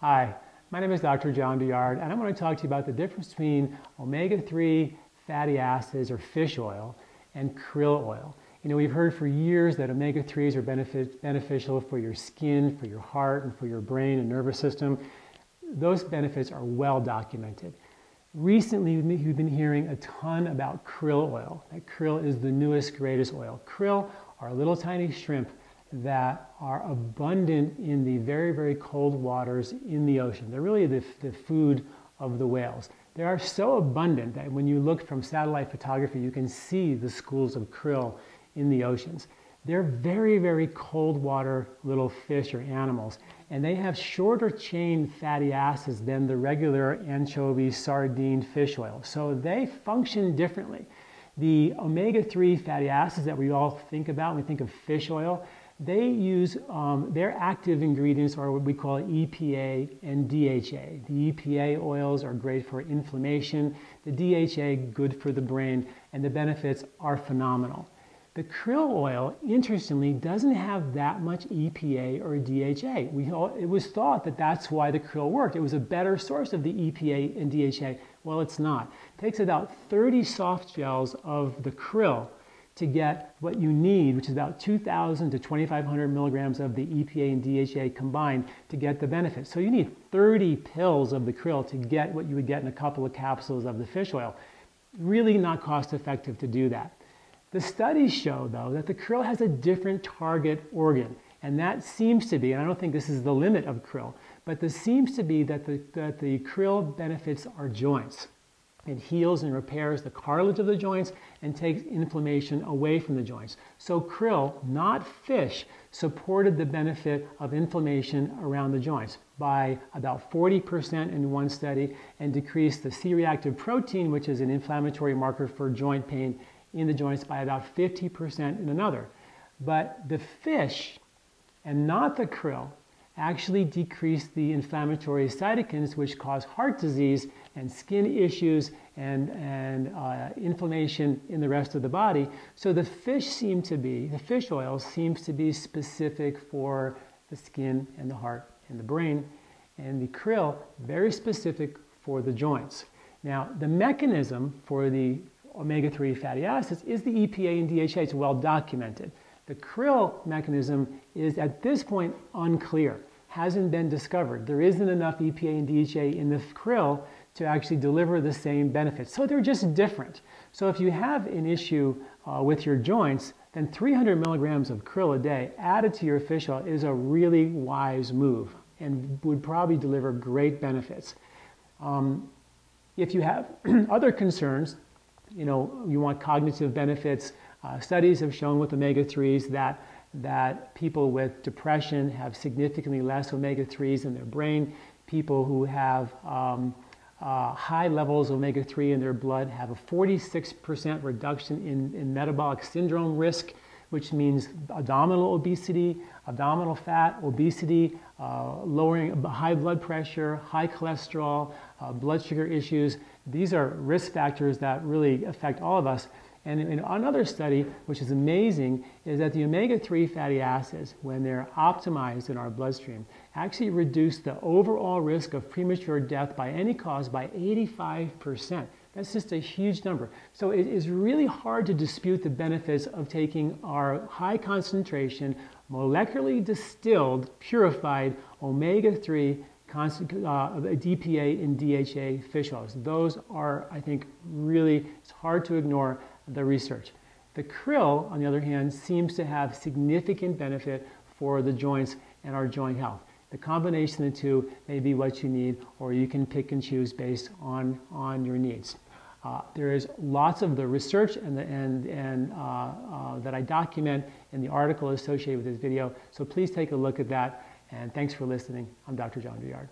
Hi, my name is Dr. John Douillard, and I want to talk to you about the difference between omega-3 fatty acids or fish oil and krill oil. You know, we've heard for years that omega-3s are beneficial for your skin, for your heart, and for your brain and nervous system. Those benefits are well documented. Recently, we've been hearing a ton about krill oil. That krill is the newest, greatest oil. Krill are little tiny shrimp that are abundant in the very, very cold waters in the ocean. They're really the food of the whales. They are so abundant that when you look from satellite photography, you can see the schools of krill in the oceans. They're very, very cold water little fish or animals, and they have shorter chain fatty acids than the regular anchovy, sardine fish oil. So they function differently. The omega-3 fatty acids that we all think about when we think of fish oil, they use their active ingredients are what we call EPA and DHA. The EPA oils are great for inflammation, the DHA good for the brain, and the benefits are phenomenal. The krill oil, interestingly, doesn't have that much EPA or DHA. It was thought that that's why the krill worked. It was a better source of the EPA and DHA. Well, it's not. It takes about 30 soft gels of the krill to get what you need, which is about 2,000 to 2,500 milligrams of the EPA and DHA combined to get the benefit. So you need 30 pills of the krill to get what you would get in a couple of capsules of the fish oil. Really not cost effective to do that. The studies show, though, that the krill has a different target organ, and that seems to be, and I don't think this is the limit of krill, but this seems to be that the krill benefits our joints. It heals and repairs the cartilage of the joints and takes inflammation away from the joints. So krill, not fish, supported the benefit of inflammation around the joints by about 40% in one study and decreased the C-reactive protein, which is an inflammatory marker for joint pain in the joints, by about 50% in another. But the fish, and not the krill, actually decrease the inflammatory cytokines which cause heart disease and skin issues and inflammation in the rest of the body. So the fish oil seems to be specific for the skin and the heart and the brain, and the krill very specific for the joints. Now, the mechanism for the omega-3 fatty acids is the EPA and DHA. It's well documented. The krill mechanism is at this point unclear, hasn't been discovered. There isn't enough EPA and DHA in the krill to actually deliver the same benefits. So they're just different. So if you have an issue with your joints, then 300 milligrams of krill a day added to your fish oil is a really wise move and would probably deliver great benefits. If you have other concerns, you know, you want cognitive benefits. Studies have shown with omega-3s that people with depression have significantly less omega-3s in their brain. People who have high levels of omega-3 in their blood have a 46% reduction in metabolic syndrome risk, which means abdominal obesity, abdominal fat, obesity, lowering high blood pressure, high cholesterol, blood sugar issues. These are risk factors that really affect all of us. And in another study, which is amazing, is that the omega-3 fatty acids, when they're optimized in our bloodstream, actually reduce the overall risk of premature death by any cause by 85%. That's just a huge number. So it is really hard to dispute the benefits of taking our high concentration, molecularly distilled, purified omega-3 DHA and DHA fish oils. Those are, I think, really, it's hard to ignore the research. The krill, on the other hand, seems to have significant benefit for the joints and our joint health. The combination of the two may be what you need, or you can pick and choose based on your needs. There is lots of the research that I document in the article associated with this video, so please take a look at that. And thanks for listening. I'm Dr. John Douillard.